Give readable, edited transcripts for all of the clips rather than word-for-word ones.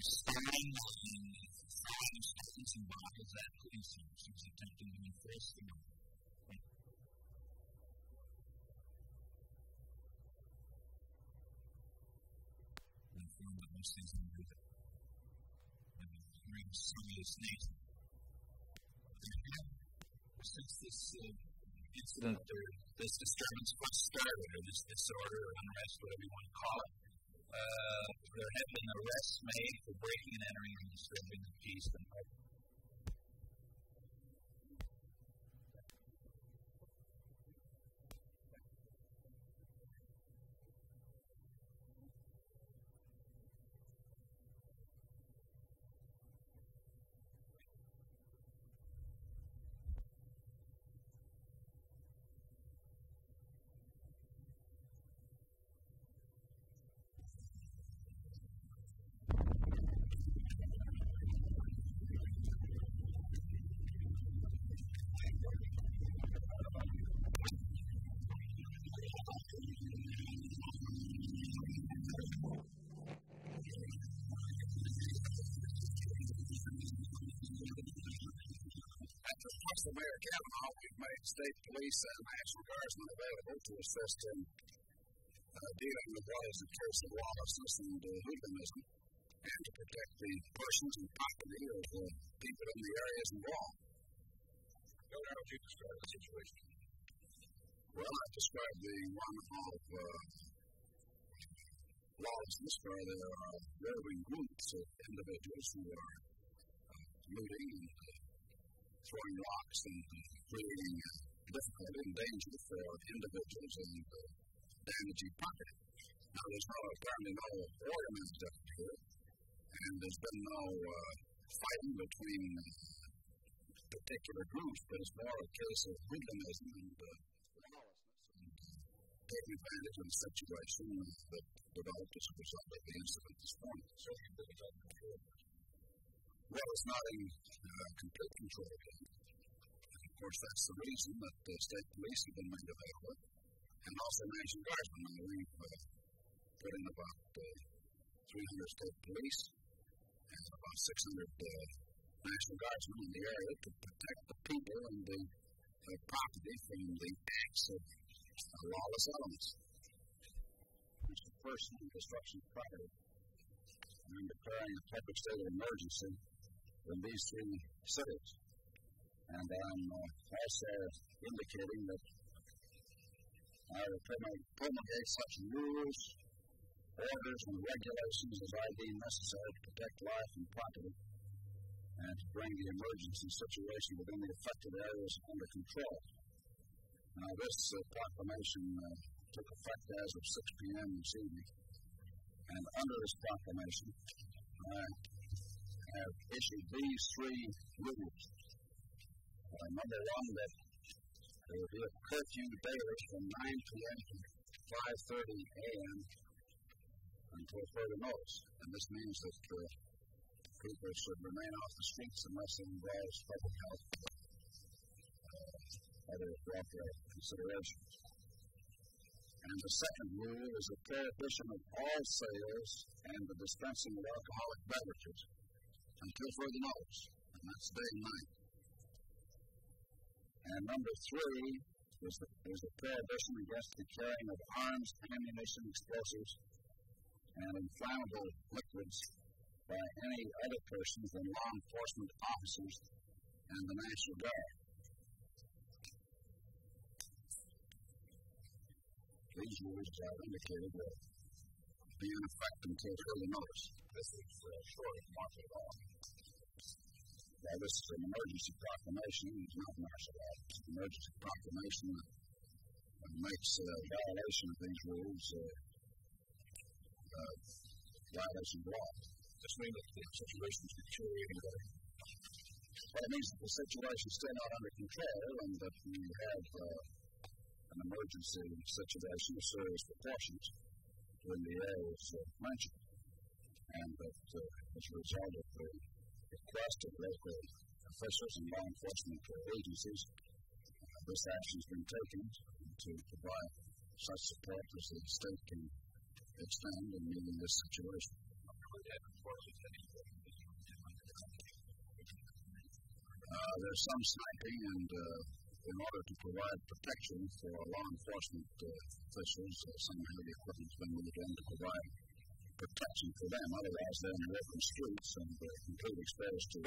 39 fighting students and bodies at police officers attempting to enforce the law. In the form of most things we do that have a very serious nature. Since this incident or this disturbance first started, or this disorder or unrest, whatever you want to call it, there have been arrests made for breaking and entering and disturbing the peace and order. After Mayor Kavanaugh, we've made state police and National Guardsmen available to assist in dealing with what is a case of lawlessness and hooliganism, and to protect the persons and property of the people in the areas involved. So how would you describe the situation? Well, I describe the one of lawlessness, where there are roving groups of individuals who are looting and throwing rocks and creating difficulty and danger for individuals and damaging property. Now, there's apparently no organized effort here, and there's been no fighting between particular groups, but it's more a case of hooliganism and lawlessness and taking advantage of the situation that developed as a result of the incident this morning. So, you really don't control it. Well, it's not in complete control. And of course, that's the reason that the state police have been made available, and also National Guardsmen. Now, we've put in about 300 state police and about 600 National Guardsmen in the area to protect the people and the property from the acts of lawless elements. It's the first destruction of property. I'm declaring a public state of emergency in these three cities, and I'm also indicating that I will promulgate such rules, orders, and regulations as I deem necessary to protect life and property, and to bring the emergency situation within the affected areas under control. Now, this proclamation took effect as of 6 p.m. this evening, and under this proclamation, I have issued these three rules. Number one, that there will be a curfew daily from 9 p.m. to 5:30 a.m. until further notice. And this means that people should remain off the streets unless it involves public health or other welfare considerations. And the second rule is the prohibition of all sales and the dispensing of alcoholic beverages until further notice, and that's day and night. And number three is the prohibition against the carrying of arms, ammunition, explosives, and inflammable liquids by any other persons than law enforcement officers and the National Guard. These rules, as I've indicated, will be in effect until further notice. This is short of martial law. Now, this is an emergency proclamation. It's not martial law. It's an emergency proclamation that makes violation of these rules violation of law. This means that the situation is deteriorating. That means that the situation is still not under control, and that we have an emergency situation of serious proportions when the area was mentioned, and that as a result of the request of local officials and law enforcement agencies, this action has been taken to provide such support as the state can extend in meeting this situation. There's some sniping, and in order to provide protection for law enforcement officials, some heavy equipment's been moved in to provide protection for them. Otherwise, they're in the open streets and they're completely exposed to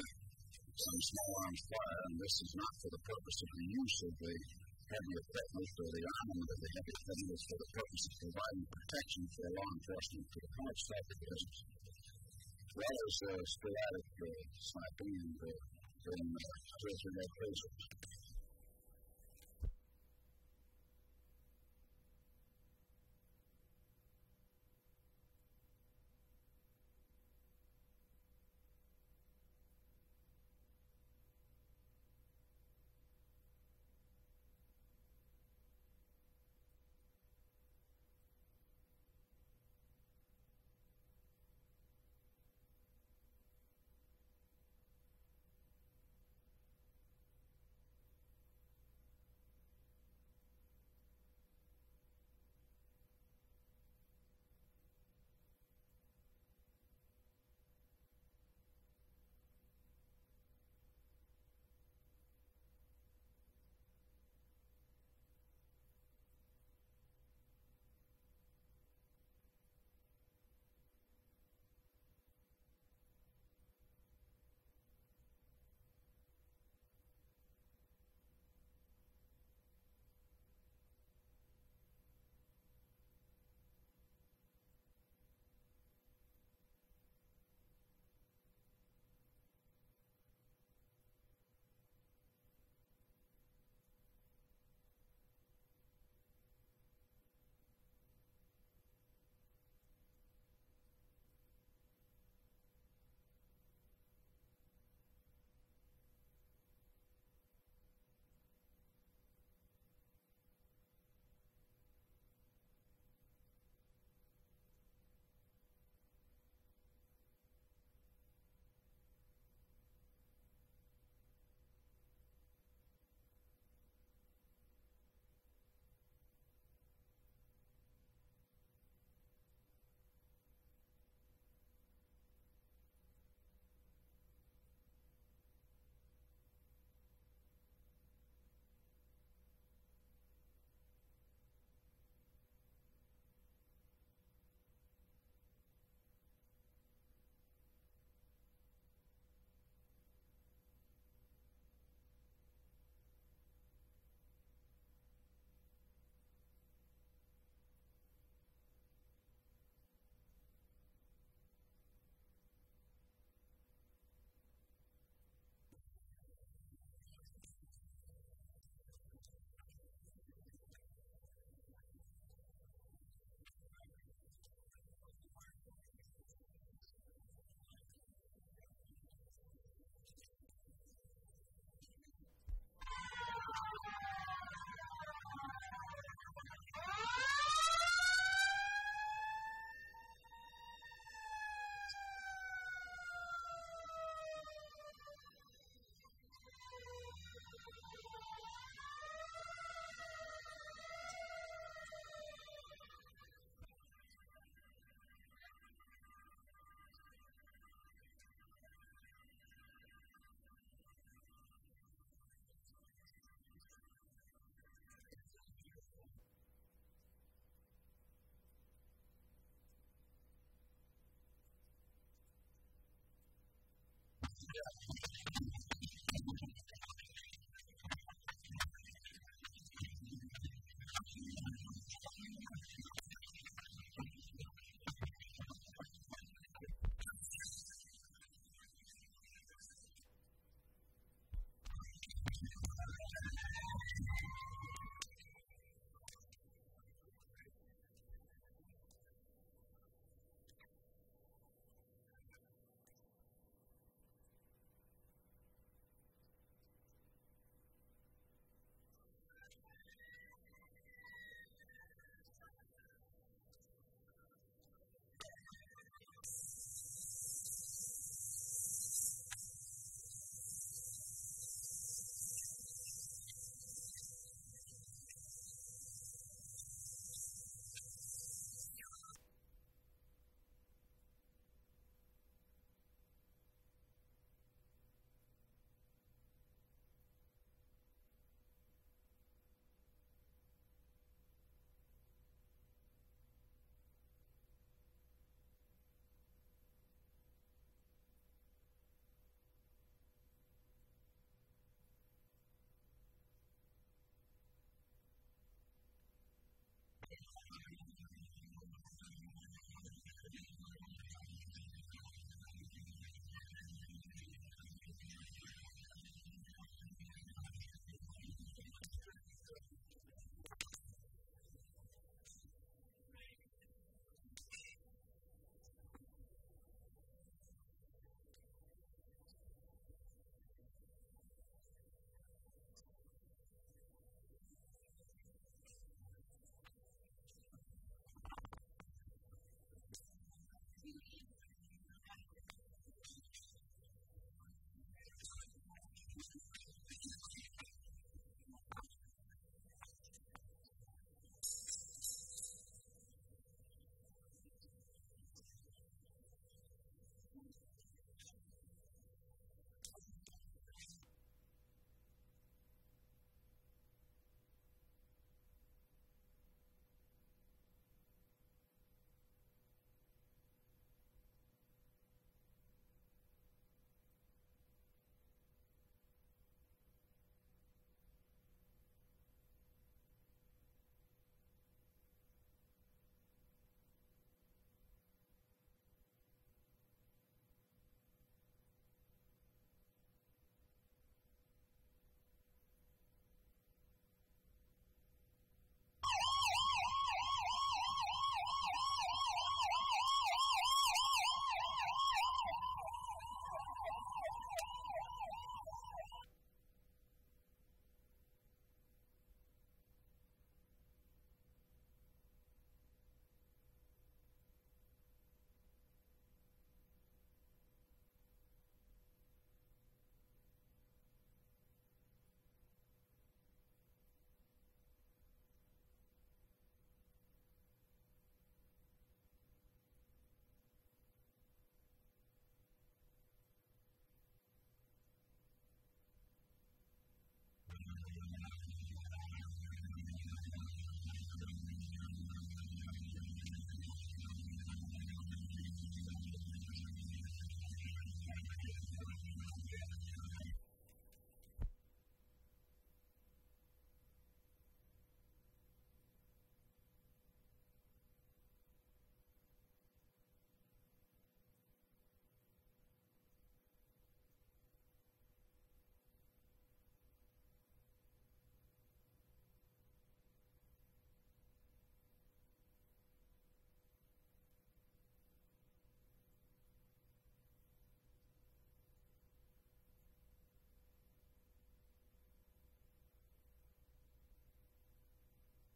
some small arms fire, and this is not for the purpose of the use of the heavy equipment or the armament of the heavy equipment. It's for the purpose of providing protection for law enforcement to promote self defense. Well, there's sporadic sniping and during the prison operations.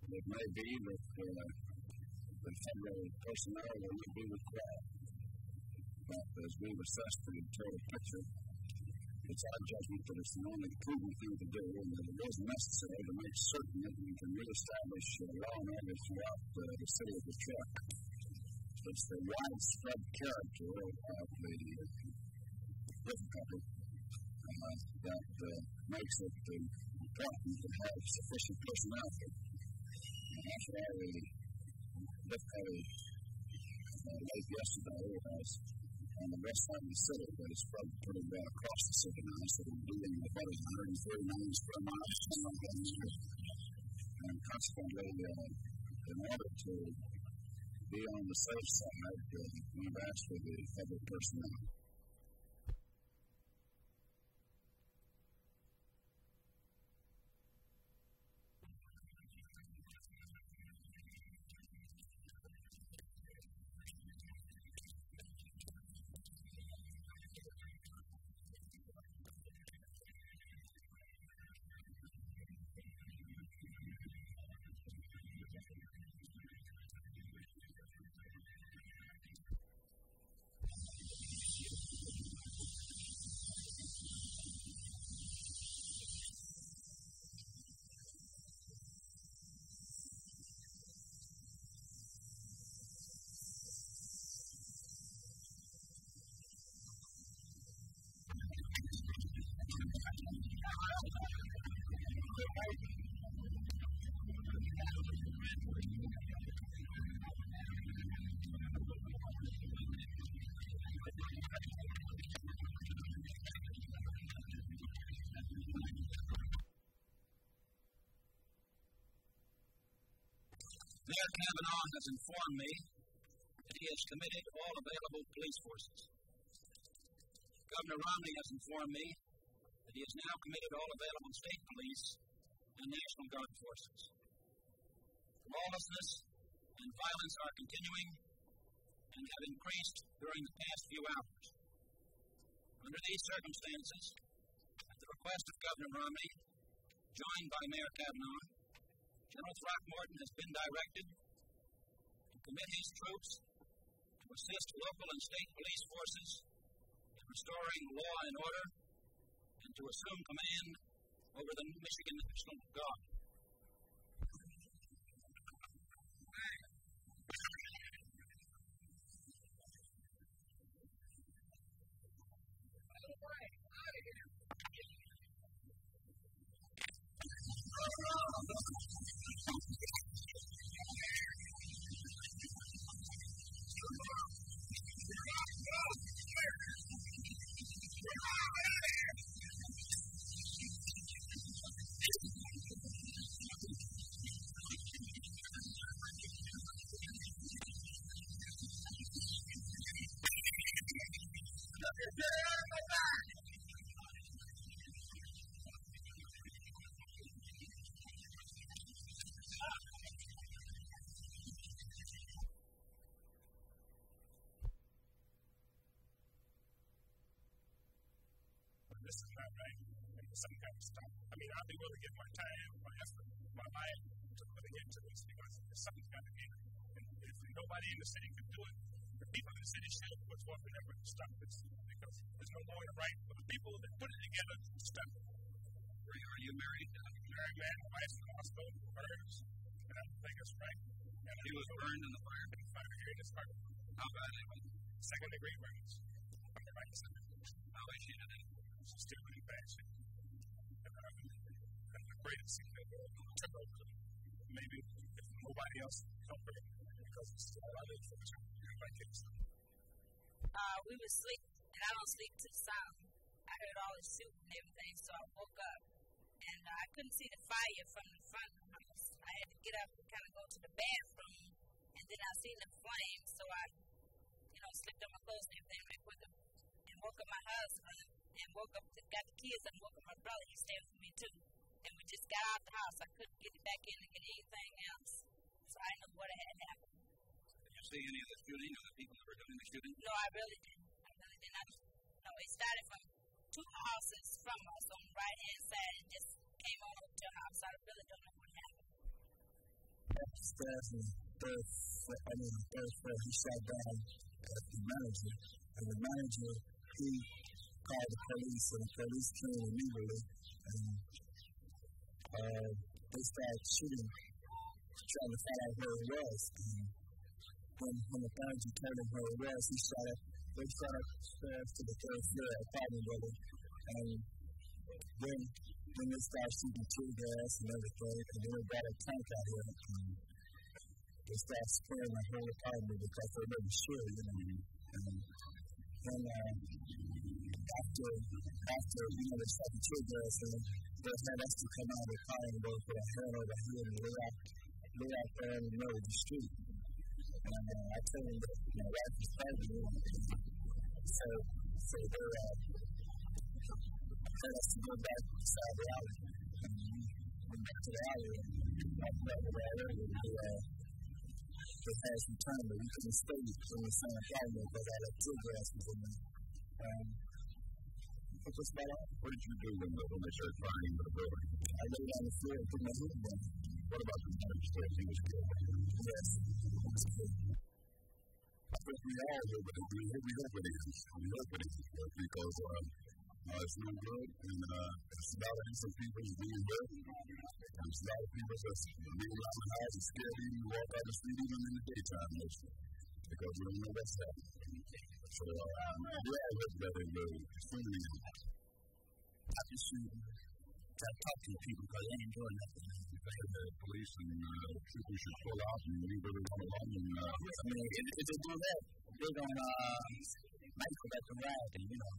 It may be that the federal personnel will be required. But as we assess the total picture, it's our judgment that it's the only prudent thing to do, and that it is necessary to make certain that we can reestablish law and order throughout the city of Detroit. It's the widespread character of the difficulty that makes it important to have sufficient personnel. That's why we looked at it late yesterday on the west side of the city, but it's spread pretty well across the city now, so we're dealing with about 139 square miles and consequently, in order to be on the safe side, we've asked for the federal personnel. Mayor Kavanaugh has informed me that he has committed all available police forces. Governor Romney has informed me that he has now committed all available state police and National Guard forces. Lawlessness and violence are continuing and have increased during the past few hours. Under these circumstances, at the request of Governor Romney, joined by Mayor Kavanaugh, General Throckmorton has been directed to commit his troops to assist local and state police forces in restoring law and order and to assume command over the Michigan National Guard. This is not right. Some kind of stuff. I mean, I'll be willing to give my time, my effort, my mind to really get to this because there's something got to be done. And if nobody in the city can do it, the people in the city should do what's going on with stuff. It's because there's no longer right for the people that put it together to stuff. Are you married? I'm married man. My wife's in the hospital for murders. And I don't think it's right. And he was burned in the fire. And the fire here in this apartment. How bad it was? Second degree burns. I'm the right side. How is she today? She's still in fashion. And the greatest thing that we're going to go to, maybe if nobody else can help her, because it's still a lot of information. Everybody gets it. We were sleeping, and I don't sleep to the sound. I heard all the shooting and everything, so I woke up. And I couldn't see the fire from the front of the house. I had to get up and kind of go to the bathroom, and then I seen the flames, so I, slipped on my clothes and everything right quick and woke up my husband. And woke up, got the kids, and woke up my brother. He stayed with me too. And we just got out of the house. I couldn't get it back in to get anything else. So I didn't know what had happened. Did you see any of the shooting or the people that were doing the shooting? No, I really didn't. No, it started from two houses from us on the right hand side and just came on over to our house. I really don't know what happened. Ferris, he shot down at the manager, and the manager, he called the police, and the police came immediately, and they started shooting, trying to find out where he was, and when the manager told him where he was, he shot up, they shot up Ferris to the third floor apartment building, and then they started shooting tear gas and everything, and then they brought a tank out here, and they started spraying my whole apartment because they were sure, you know. And after you know, they shot the tear gas, and they had us to come out of the car and go for a hand over here and lay out there in the middle of the street. And I told them that my wife was pregnant, so they I had us to go back inside the alley, and we went back to the alley, and I went over there earlier, they had some time, but we couldn't stay in the same apartment because I had tear gas in there. What was that? What did you do when they started firing the building? I laid on the floor and put my hood down. What about the manager said he was killed? Yes, he was killed. I think we all do, but we hope it is. We hope it is, because it's no good, and it's about innocent people being hurt. It's about people that's being around the house and scared to even walk out the street, even in the daytime, mostly, because we don't know what's happening. So we're all looking at it very extremely. I can shoot. I talk to people because I ain't doing nothing. The police and troopers should pull out and we really come along. And I mean, if they do that, they're going to make it back and ride, and you know.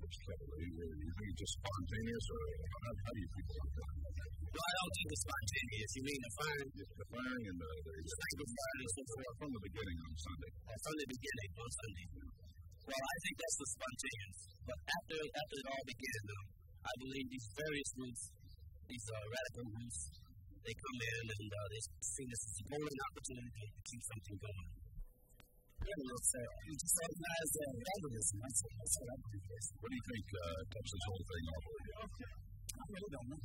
So, you think it's just spontaneous, or how do you feel about that? Well, I don't think it's spontaneous. You mean the firing? The firing and the firing and so forth. From the beginning on Sunday. From the beginning on Sunday. Well, I think that's the spontaneous. But after it all began, though, I believe these various groups, these radical groups, they come in and they see this as a golden opportunity to keep something going. Just organize vandalism. That's what I believe is. What do you think touched this whole thing all the way off? I really don't know.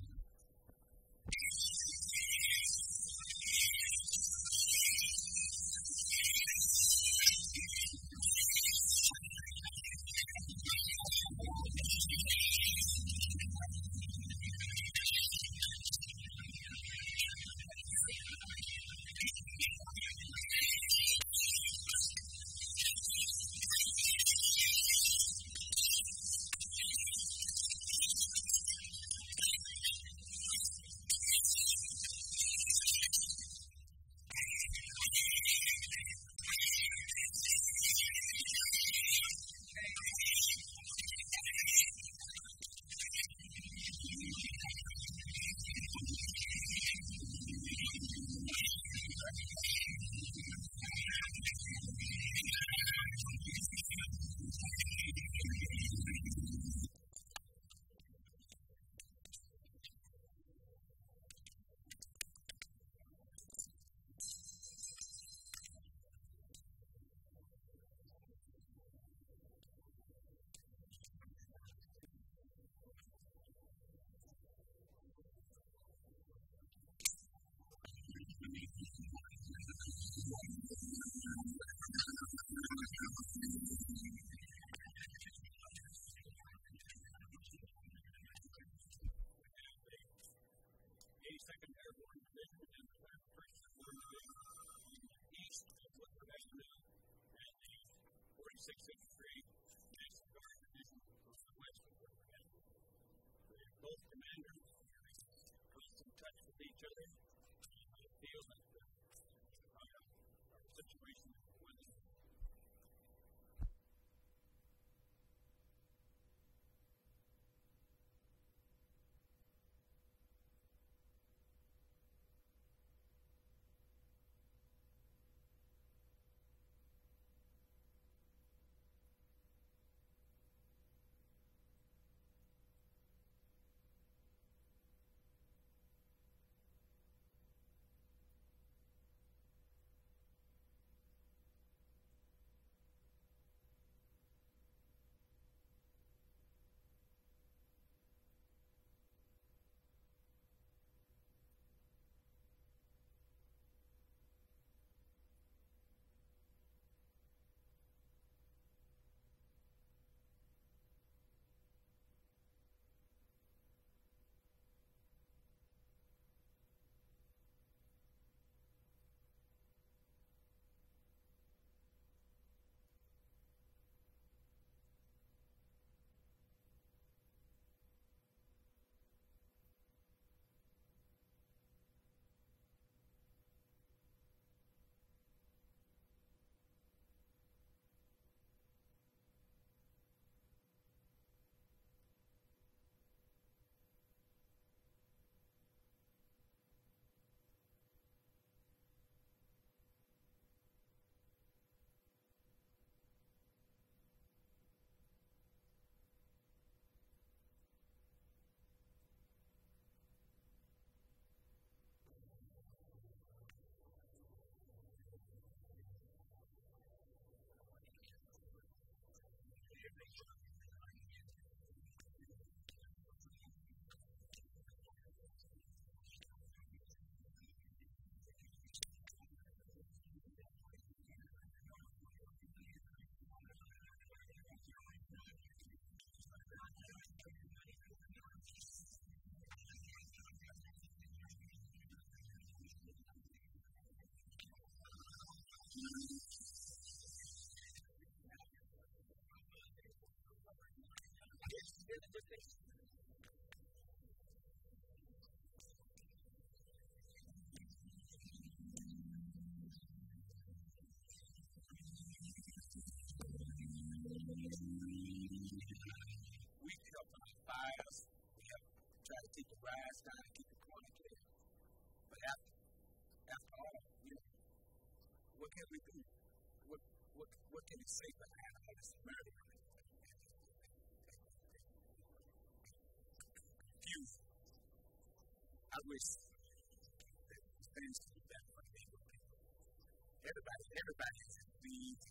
Everybody is in thieves,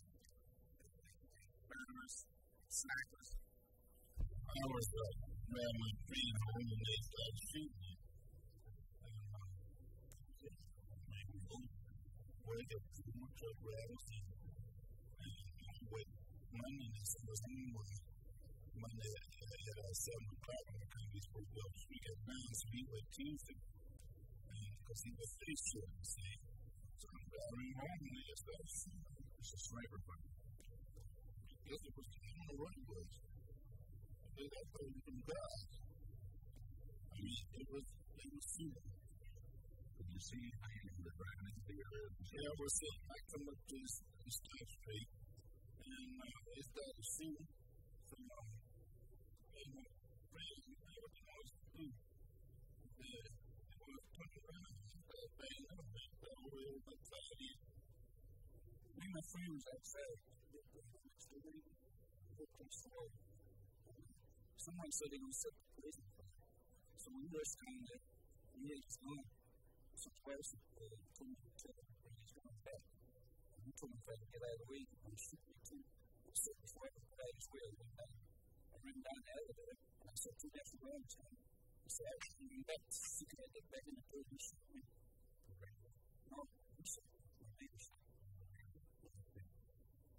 murderers, snipers. I was around my friend home and they started shooting me. Well, they were putting my truck where I was in. And with Monday, this was Monday. Monday at 7 o'clock when the companies were up the street at Vance, we were Tuesday. Because he was face shooting, see. So I ran home and they just thought, it's a sniper fight. Because it was the kind of run was. They got told from God. I mean, it was shooting. But you see, I ended up driving into the area. Yeah, I was sitting, I come up to this top street, and they started shooting. So they were praying, they were what they wanted to do. They wanted to put around, we were friends outside. Someone said they were set to prison. So we were standing there. We were just going. So twice told me to tell him where he's going back. And he told me if I could get out of the way, he would shoot me too. So before I could get out of his way, I went back. I ran down the elevator and I saw two different rounds at him. He said, I actually went back to see if I get back in the door and shoot me. No, he said, my neighbor shot me.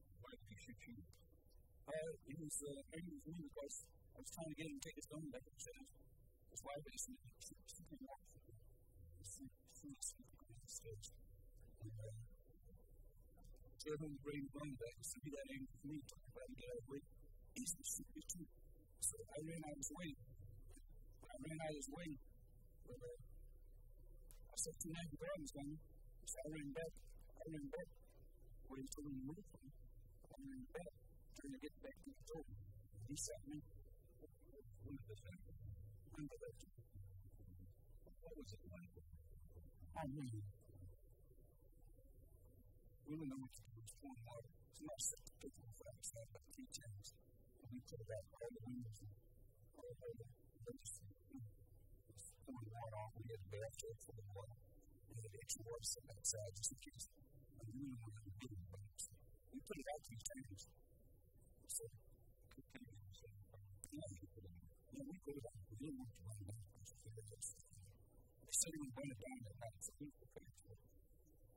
Why did he shoot you? He was me because I was trying to get him to take his gun back to the jail. That's why I basically shoot him off. Everyone was ready to run back and see that aim for me, talking about the guy that went east and shoot me too. So I ran out of his way. When I ran out of his way, I said, tonight the guy was coming. So I ran back. When he told me to move from me, I ran back, trying to get back to the door. He shot me. One of the what was it like? I don't know. We don't know what's going on. Somebody set the paper in front of us about 3 times. And we put it out all the windows and all the registry. It's going right off. We had a bathtub for the water. We had extra water sitting outside just in case. And we didn't want to do it. We put it out 3 times. So, we put it out. We didn't want to run it out. They said he was going to die that night, so we were prepared for it.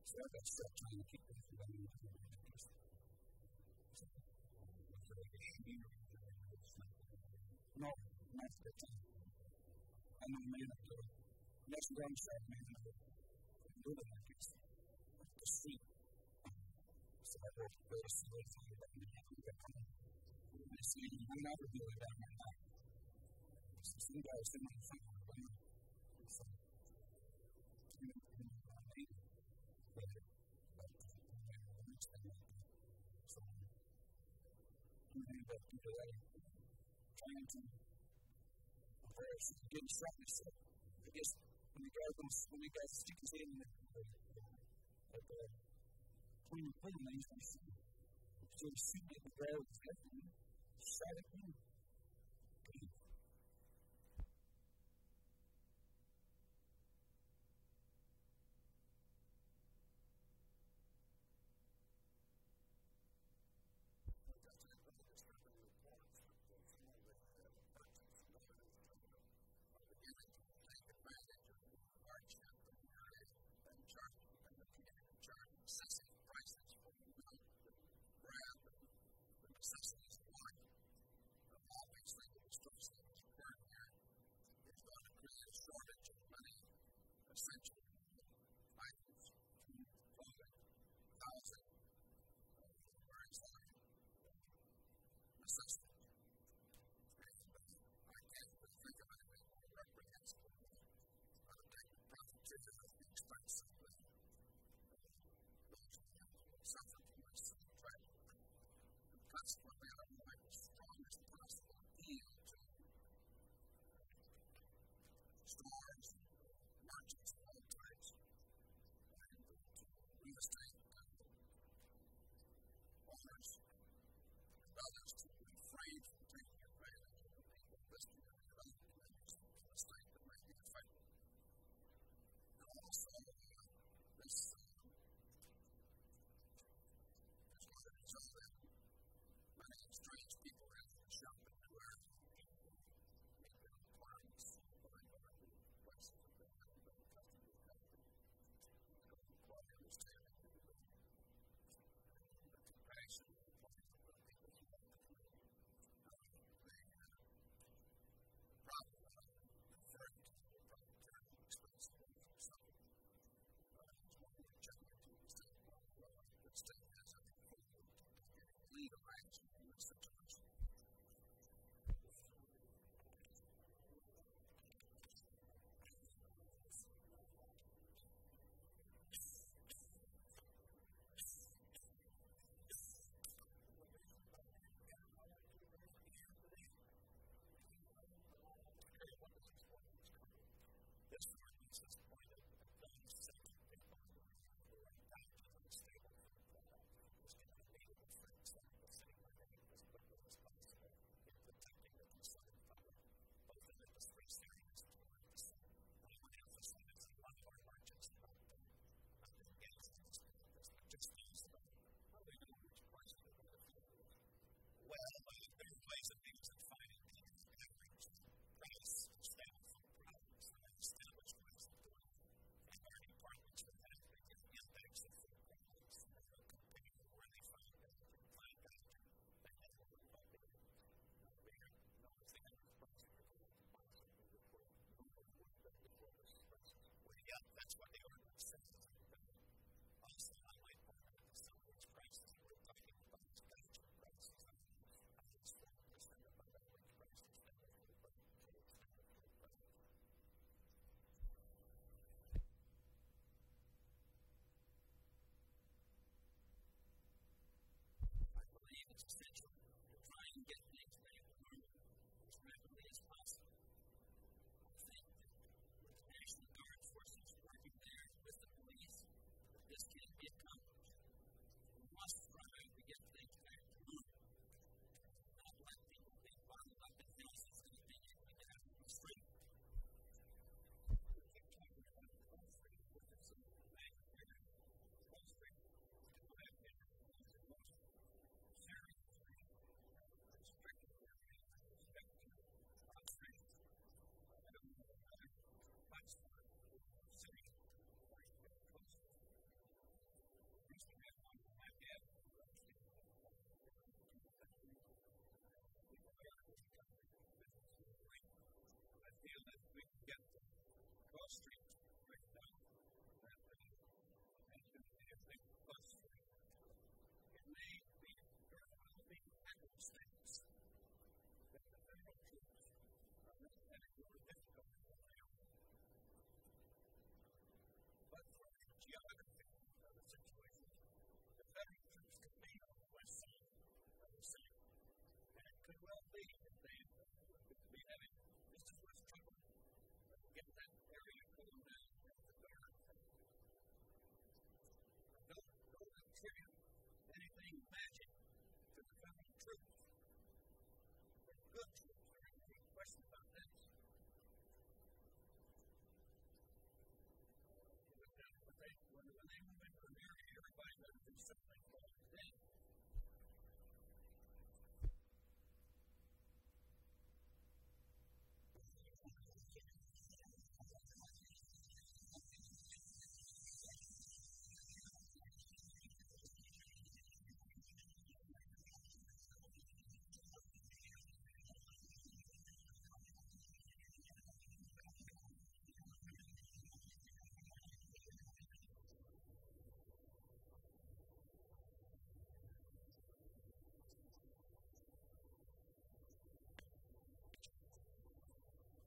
So I got stuck trying to keep them from running out of the place. No, not at that time. I know a man up there. National Guard shot a man up there. I knew that I guess. Up the street. So I walked the place and went to the back of the car. And they said he went out of the way down that night. So some guy was in my front of the car. Trying to embarrass him, getting shot myself. I guess when the guy sticks his hand in the clean room, he's going to shoot me. So he shoot me at the guy with his left hand, shot at me. people are out there shopping where they build farms, buying property, prices are going up, but the customer is not going to be quite understanding of the building. And the compassion of the people who have the problem of referring to the problem terrible expense for something. It's one way to check into the state of the state has a legal action.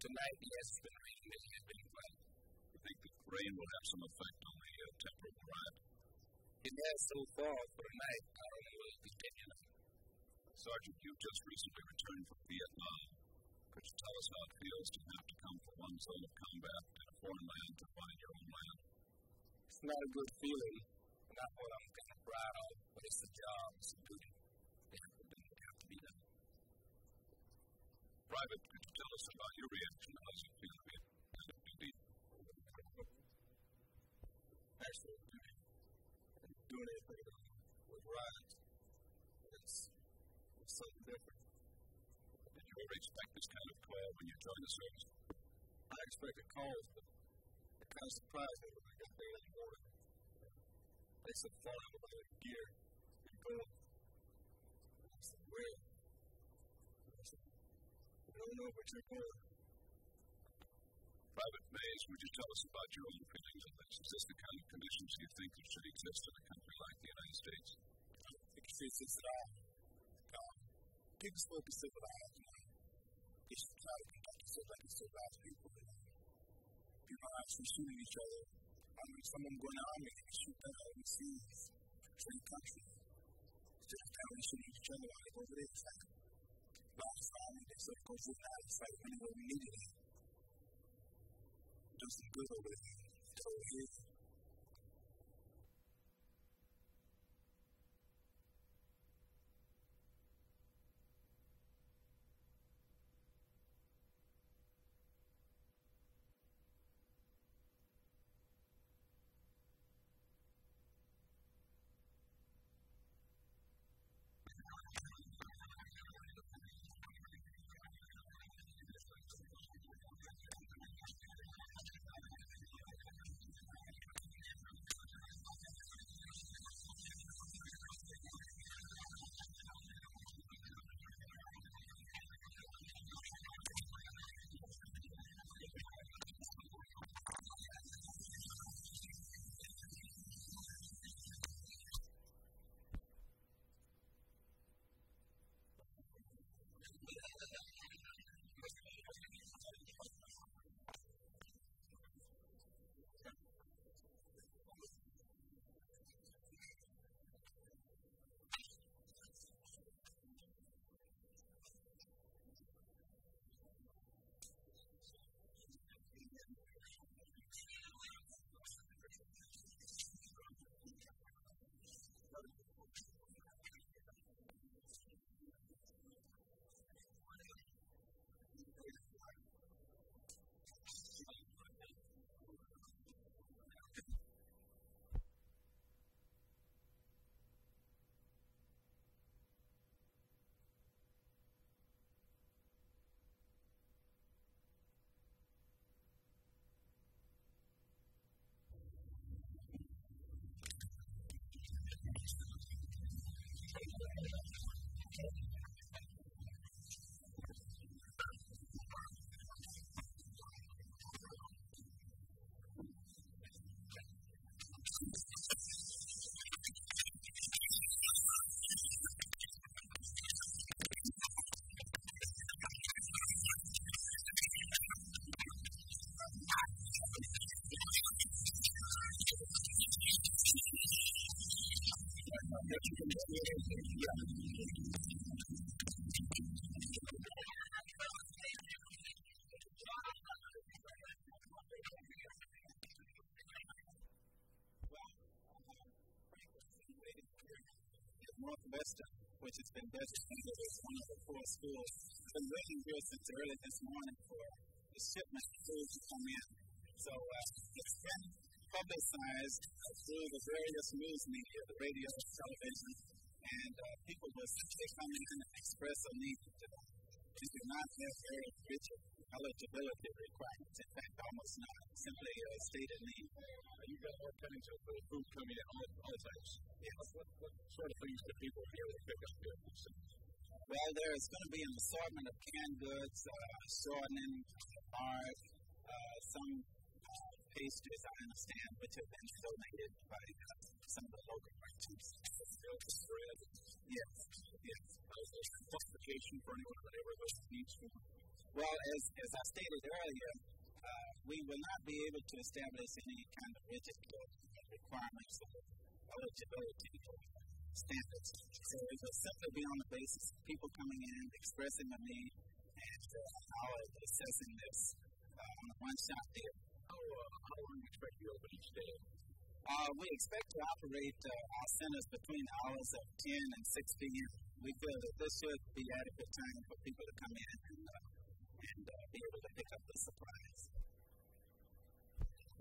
Tonight, yes, the rain has been quite. You think the rain will have some effect on the temporal arrival? It has so far, but tonight I don't know if it's getting enough. Sergeant, you just recently returned from Vietnam. Could you tell us how it feels to have to come from one zone of combat in a foreign land to find your own land? It's not a good feeling. Not what I'm going to pride on, but it's a job, it's a duty. It has to be done. Private, could you tell us about your reaction? How does it feel to be a duty? Actually, duty. Doing anything with rides. It's quite a difference. Did you ever expect this kind of call when you joined the service? I expected calls, but it kind of surprised me when I got there in the morning. They said, "Fine, I'm about to gear and go." I said, "Where?" I said, "We don't know what you're going." Private Mays, would you tell us about your own feelings on this? Is this the kind of conditions you think that should exist in a country like the United States? I don't think it should exist at all. People's focus is what I have to know. They should try to conduct themselves like they're civilized people. People are actually shooting each other. I mean, some of them going out and they shoot them out in the seas, between countries. It's just how they shoot each other while they go over there. It's like, last time they said, go for it now. It's like, anywhere we needed it. Just some good over there. It's over here. Which has been designated as one of the four schools. I've been waiting here since early this morning for the shipment of food to come in. So it's been publicized through the various news media, the radio, television, and people will come in and express a need to do not have very rich eligibility requirements. In fact, almost not. Simply a stated need. You guys are coming to the food coming in all types. Yes. What sort of things do people here that pick up here? Well, there is going to be an assortment of canned goods, shortening, bars, some pastries, I understand, which have been donated by some of the local merchants. Milk and bread. Yes. Yes. Is there some justification for anyone in the neighborhood that needs food? Well, as I stated earlier, we will not be able to establish any kind of rigid requirements or eligibility standards. So it will simply be on the basis of people coming in, expressing the need, and our assessing this on a one-shot deal. How long do you expect to open each day? We expect to operate our centers between the hours of 10 and 6 p.m. We feel that this should be adequate time for people to come in and be able to pick up the supplies.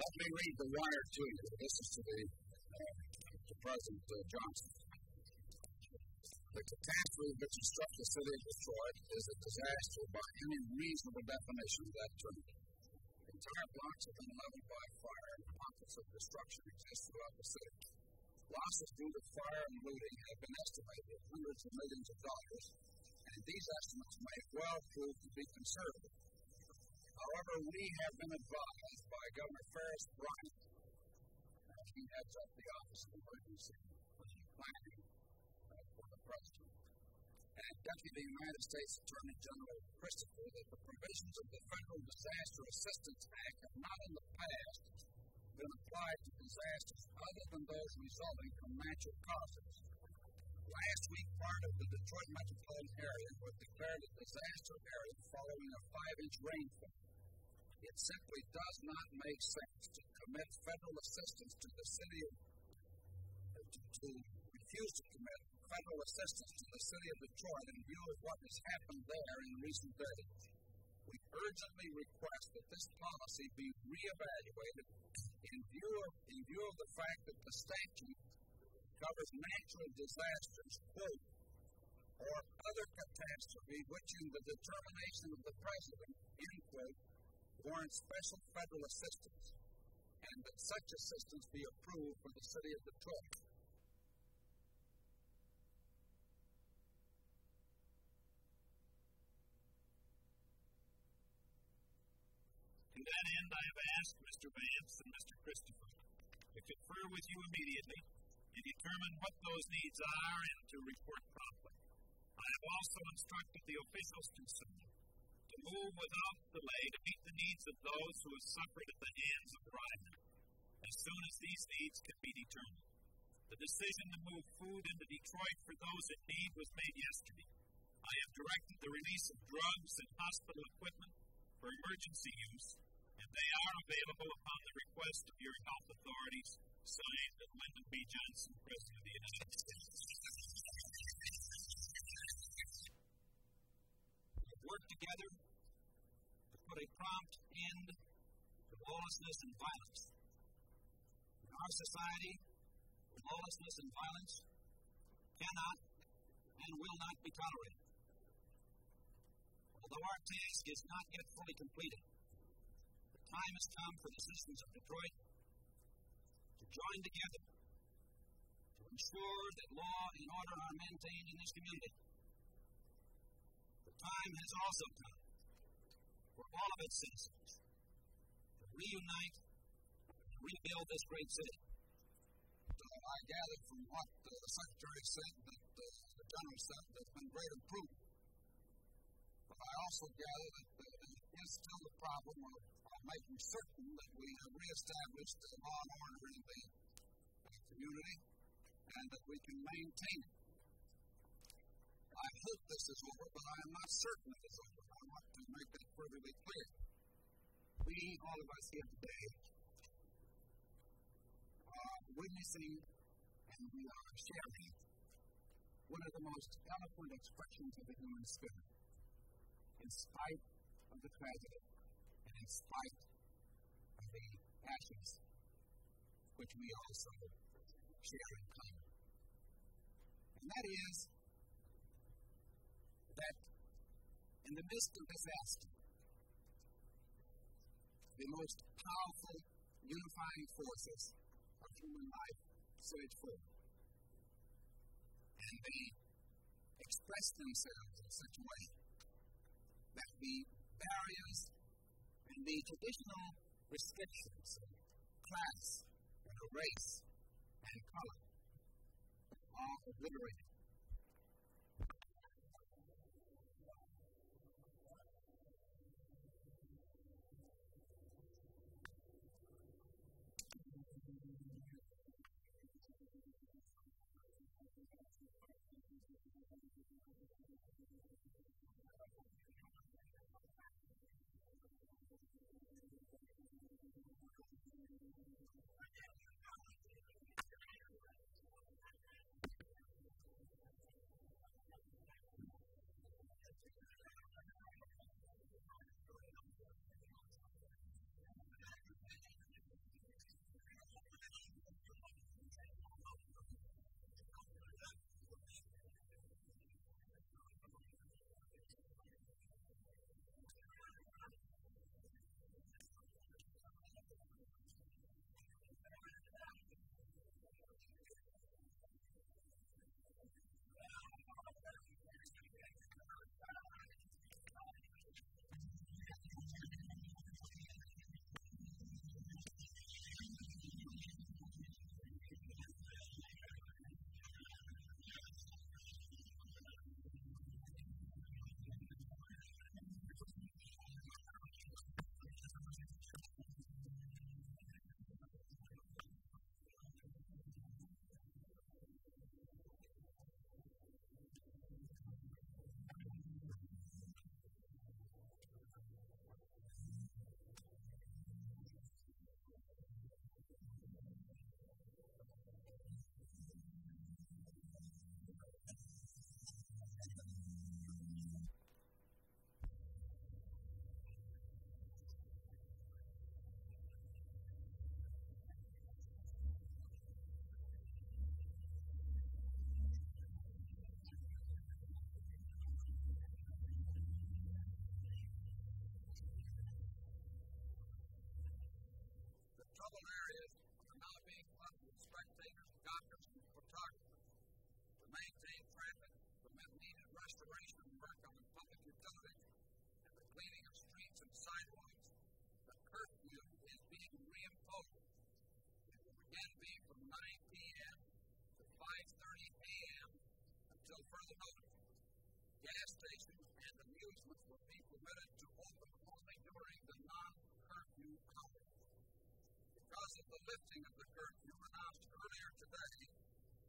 Let me read the wire to you. This is to the President Johnson. The catastrophe which has struck the city of Detroit is a disaster by any reasonable definition of that term. Entire blocks have been leveled by fire, and pockets of destruction exist throughout the city. Losses due to fire and looting have been estimated at hundreds of millions of dollars, and these estimates may well prove to be conservative. However, we have been advised by Governor Ferris Bryant, as he heads up the Office of Emergency Planning for the President, and Deputy United States Attorney General Christopher, that the provisions of the Federal Disaster Assistance Act have not in the past been applied to disasters other than those resulting from natural causes. Last week, part of the Detroit metropolitan area was declared a disaster area following a 5-inch rainfall. It simply does not make sense to commit federal assistance to the city of Detroit in view of what has happened there in recent days. We urgently request that this policy be reevaluated in view of the fact that the statute covers natural disasters, quote, or other catastrophe which in the determination of the President, end quote, warrants special federal assistance, and that such assistance be approved for the city of Detroit. To that end, I have asked Mr. Vance and Mr. Christopher to confer with you immediately and determine what those needs are and to report promptly. I have also instructed the officials concerned to move without delay to meet the needs of those who have suffered at the hands of the riot as soon as these needs can be determined. The decision to move food into Detroit for those in need was made yesterday. I have directed the release of drugs and hospital equipment for emergency use, and they are available upon the request of your health authorities. Signed by Lyndon B. Johnson, President of the United States. We've worked together to put a prompt end to lawlessness and violence. In our society, lawlessness and violence cannot and will not be tolerated. Although our task is not yet fully completed, the time has come for the citizens of Detroit join together to ensure that law and order are maintained in this community. The time has also come for all of its citizens to reunite and rebuild this great city. So I gathered from what the Secretary said that the General said there's been great improvement. But I also gathered that there is still the problem of making certain that we have reestablished the law and order in the community and that we can maintain it. I hope this is over, but I am not certain it is over. I want to make that perfectly clear. We, all of us here today, are witnessing and we are sharing one of the most eloquent expressions of the human spirit, in spite of the tragedy. In spite of the ashes which we also share in common. And that is that in the midst of disaster, the most powerful unifying forces of human life surge forward. And they express themselves in such a way that the barriers and the traditional restrictions of class and of race and color are obliterated. problem areas are now being left with spectators and doctors and photographers. To maintain traffic, permit needed restoration work on the public utilities, and the cleaning of streets and sidewalks. The curfew is being reimposed. It will again be from 9 p.m. to 5:30 a.m. until further notice. Gas stations and amusements will be permitted to open only during the non-curfew hours. Because of the lifting of the curfew announced earlier today,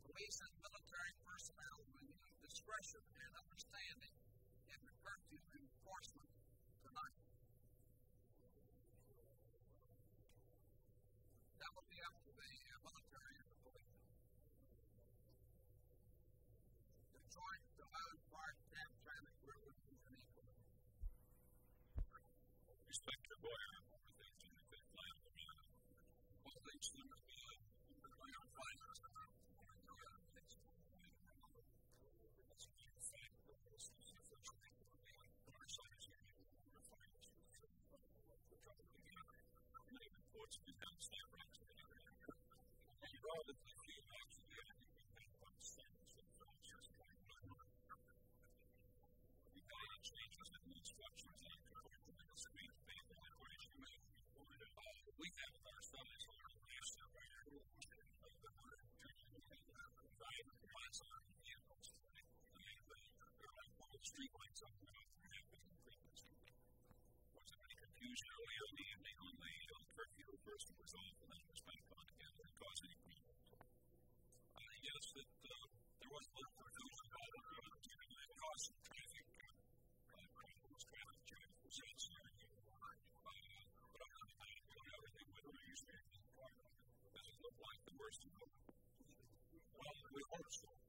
police and military personnel will use discretion and understanding in the curfew enforcement tonight. That will be up to the military and the police. Detroit, the loud part, and traffic where we can equal. Respect your lawyer. Well, we are